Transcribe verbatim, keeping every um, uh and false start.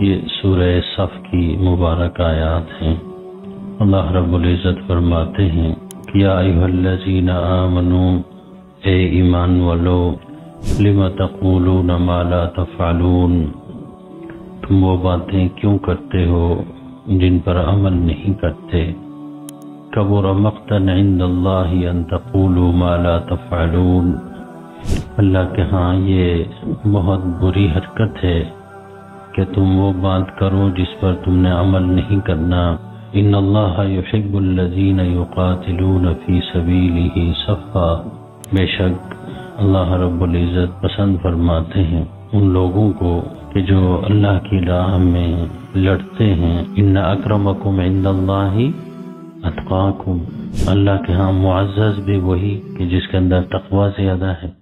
یہ سورہ صف کی مبارک آیات ہیں۔ اللہ رب العزت فرماتے ہیں کہ یا ایھا الذین آمنوا، اے ایمان والو، لما تقولون ما لا تفعلون، تم وہ باتیں کیوں کرتے ہو جن پر عمل نہیں کرتے؟ کبر مقتا عند اللہ ان تقولوا ما لا تفعلون، اللہ کے ہاں یہ بہت بری حرکت ہے کہ تم وہ بات کرو جس پر تم نے عمل نہیں کرنا۔ ان اللہ یحب الذین یقاتلون فی سبیلہ صفا، بے شک اللہ رب العزت پسند فرماتے ہیں ان لوگوں کو کہ جو اللہ کی راہ میں لڑتے ہیں۔ ان اکرمکم عند اللہ اتقاکم، اللہ کے ہاں معزز بھی وہی کہ جس کے اندر تقویٰ زیادہ ہے۔